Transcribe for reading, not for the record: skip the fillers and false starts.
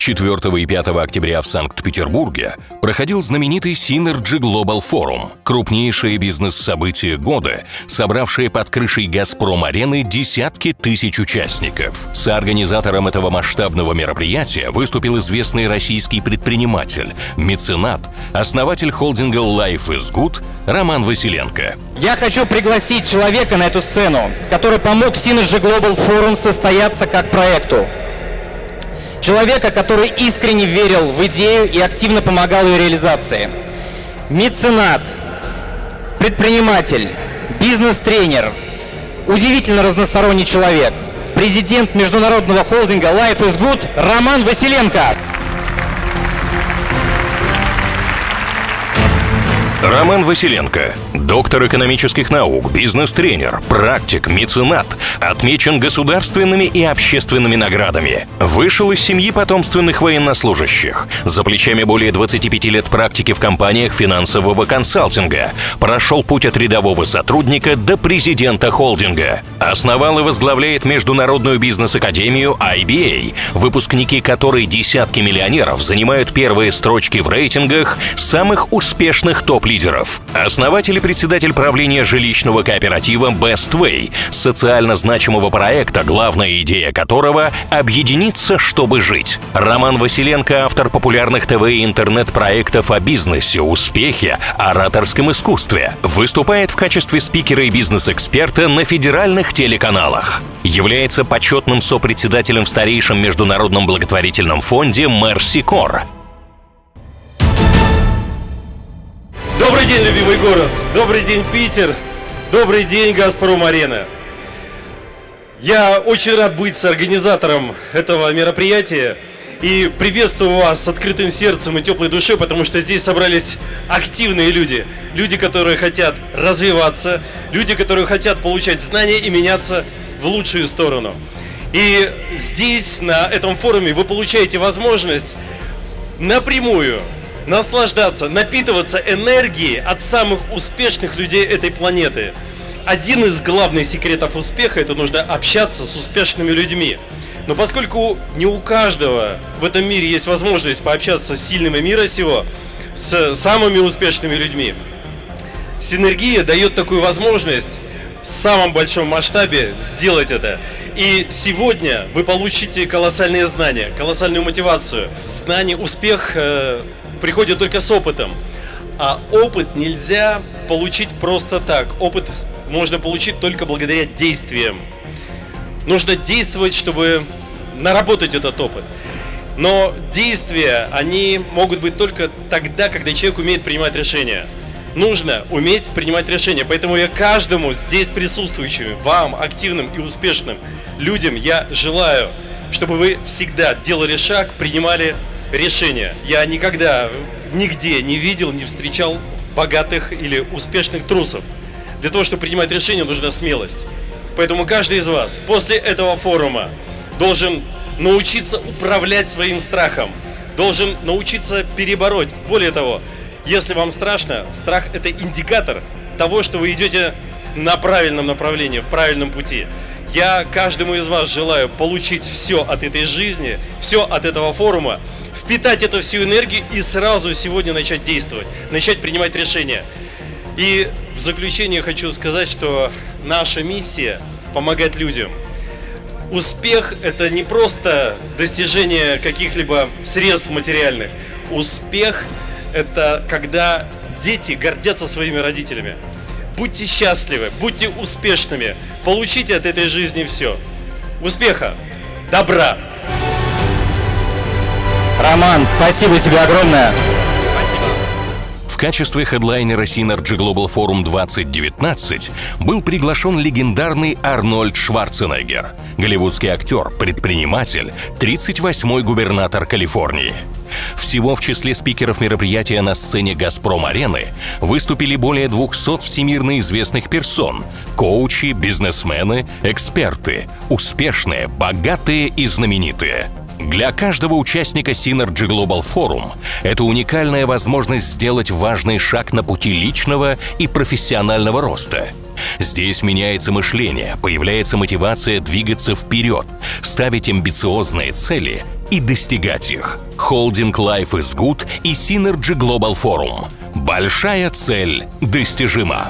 4 и 5 октября в Санкт-Петербурге проходил знаменитый Synergy Global Forum, крупнейшее бизнес-событие года, собравшее под крышей «Газпром-арены» десятки тысяч участников. Соорганизатором этого масштабного мероприятия выступил известный российский предприниматель, меценат, основатель холдинга Life is Good Роман Василенко. Я хочу пригласить человека на эту сцену, который помог Synergy Global Forum состояться как проекту. Человека, который искренне верил в идею и активно помогал ее реализации. Меценат, предприниматель, бизнес-тренер, удивительно разносторонний человек, президент международного холдинга Life is Good Роман Василенко. Роман Василенко, доктор экономических наук, бизнес-тренер, практик, меценат, отмечен государственными и общественными наградами. Вышел из семьи потомственных военнослужащих. За плечами более 25 лет практики в компаниях финансового консалтинга. Прошел путь от рядового сотрудника до президента холдинга. Основал и возглавляет Международную бизнес-академию IBA, выпускники которой десятки миллионеров занимают первые строчки в рейтингах самых успешных топ-лидеров. Основатель и председатель правления жилищного кооператива Best Way, социально значимого проекта, главная идея которого – объединиться, чтобы жить. Роман Василенко – автор популярных ТВ и интернет-проектов о бизнесе, успехе, ораторском искусстве. Выступает в качестве спикера и бизнес-эксперта на федеральных телеканалах. Является почетным сопредседателем в старейшем международном благотворительном фонде Mercy Corps. Добрый день, любимый город! Добрый день, Питер! Добрый день, Газпром-арена! Я очень рад быть соорганизатором этого мероприятия и приветствую вас с открытым сердцем и теплой душой, потому что здесь собрались активные люди. Люди, которые хотят развиваться, люди, которые хотят получать знания и меняться в лучшую сторону. И здесь, на этом форуме, вы получаете возможность напрямую наслаждаться, напитываться энергией от самых успешных людей этой планеты. Один из главных секретов успеха – это нужно общаться с успешными людьми. Но поскольку не у каждого в этом мире есть возможность пообщаться с сильными мира сего, с самыми успешными людьми, Синергия дает такую возможность в самом большом масштабе сделать это. И сегодня вы получите колоссальные знания, колоссальную мотивацию. Знание, успех приходит только с опытом, а опыт нельзя получить просто так. Опыт можно получить только благодаря действиям. Нужно действовать, чтобы наработать этот опыт. Но действия, они могут быть только тогда, когда человек умеет принимать решения. Нужно уметь принимать решения. Поэтому я каждому здесь присутствующим, вам, активным и успешным людям, я желаю, чтобы вы всегда делали шаг, принимали решение. Я никогда, нигде не видел, не встречал богатых или успешных трусов. Для того, чтобы принимать решение, нужна смелость. Поэтому каждый из вас после этого форума должен научиться управлять своим страхом, должен научиться перебороть. Более того, если вам страшно, страх – это индикатор того, что вы идете на правильном направлении, в правильном пути. Я каждому из вас желаю получить все от этой жизни, все от этого форума, впитать эту всю энергию и сразу сегодня начать действовать, начать принимать решения. И в заключение хочу сказать, что наша миссия – помогать людям. Успех – это не просто достижение каких-либо средств материальных. Успех – это когда дети гордятся своими родителями. Будьте счастливы, будьте успешными, получите от этой жизни все. Успеха, добра! Роман, спасибо тебе огромное. В качестве хедлайнера Synergy Global Forum 2019 был приглашен легендарный Арнольд Шварценеггер, голливудский актер, предприниматель, 38-й губернатор Калифорнии. Всего в числе спикеров мероприятия на сцене «Газпром-арены» выступили более 200 всемирно известных персон – коучи, бизнесмены, эксперты, успешные, богатые и знаменитые. Для каждого участника Synergy Global Forum это уникальная возможность сделать важный шаг на пути личного и профессионального роста. Здесь меняется мышление, появляется мотивация двигаться вперед, ставить амбициозные цели и достигать их. Холдинг Life is Good и Synergy Global Forum. Большая цель достижима.